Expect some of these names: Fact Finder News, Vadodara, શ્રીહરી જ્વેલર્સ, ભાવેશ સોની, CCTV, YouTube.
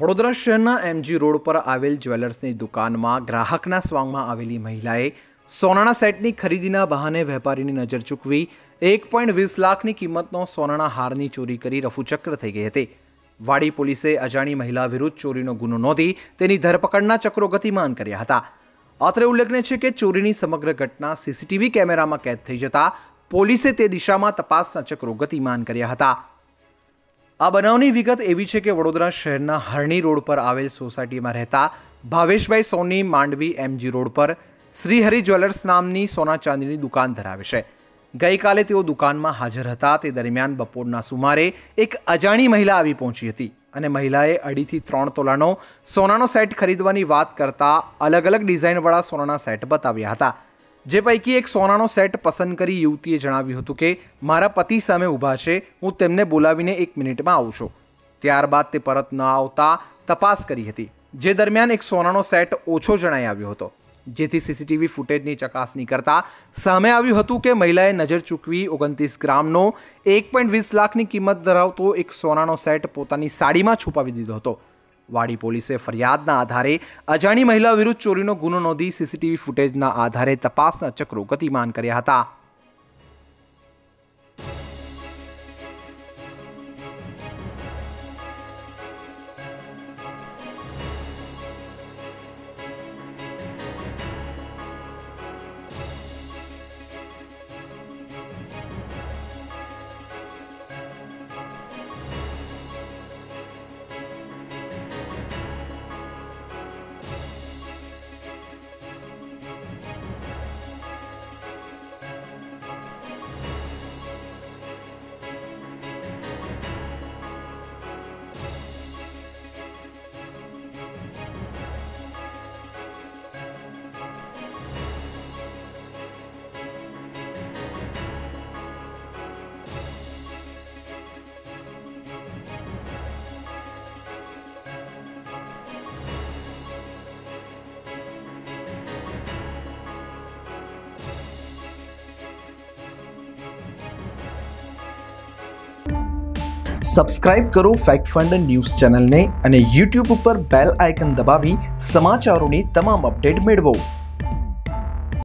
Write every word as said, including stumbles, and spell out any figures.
વડોદરા શહેરના MG road પર આવેલ જ્વેલર્સની દુકાનમાં ગ્રાહકના સ્વાંગમાં આવેલી મહિલાએ સોનાના સેટની ખરીદીના બહાને વેપારીની નજર ચૂકવી એક પોઈન્ટ વીસ લાખની કિંમતનો સોનાના હારની ચોરી કરી રફુચક્કર થઈ ગઈ હતી. વાડી પોલીસે અજાણી મહિલા વિરુદ્ધ ચોરીનો ગુનો નોંધી તેની ધરપકડના ચક્રો ગતિમાન કર્યા હતા. અત્રે ઉલ્લેખનીય છે કે ચોરીની સમગ્ર ઘટના સીસીટીવી કેમેરામાં કેદ થઈ જતા પોલીસે તે દિશામાં તપાસના ચક્રો ગતિમાન કર્યા હતા. आ बनावनी विगत एवी छे के वडोदरा शहरना हरणी रोड पर आवेल सोसायटी में रहता भावेशभाई सोनी मांडवी एमजी रोड पर श्रीहरी ज्वेलर्स नामनी सोना चांदीनी दुकान धरावे छे. गई काले तेओ दुकान में हाजर हता ते दरमियान बपोरना सुमारे एक अजाणी महिला आवी पहोंची हती अने महिलाए अढ़ी थी त्रण तोलानो सोनानो सेट खरीदवानी वात करता अलग अलग डिजाइनवाळा सोनाना सेट बताव्या हता. જે પૈકી એક સોનાનો સેટ પસંદ કરી યુવતીએ જણાવ્યું હતું કે મારા પતિ સામે ઊભા છે, હું તેમને બોલાવીને એક મિનિટમાં આવું છું. ત્યારબાદ તે પરત ન આવતા તપાસ કરી હતી, જે દરમિયાન એક સોનાનો સેટ ઓછો જણાઈ આવ્યો હતો. જેથી સીસીટીવી ફૂટેજની ચકાસણી કરતા સામે આવ્યું હતું કે મહિલાએ નજર ચૂકવી ઓગણત્રીસ ગ્રામનો એક પોઈન્ટ વીસ લાખની કિંમત ધરાવતો એક સોનાનો સેટ પોતાની સાડીમાં છુપાવી દીધો હતો. वाड़ी पुलिसे फरियादना आधारे अजाणी महिला विरुद्ध चोरीनो गुनो नोंधी सीसीटीवी फूटेजना आधारे तपासना चक्रो गतिमान कर्या हता. सब्सक्राइब करो फैक्ट फाइंडर न्यूज चैनल ने अने यूट्यूब पर बेल आइकन दबावी समाचारों की तमाम अपडेट मेळवो.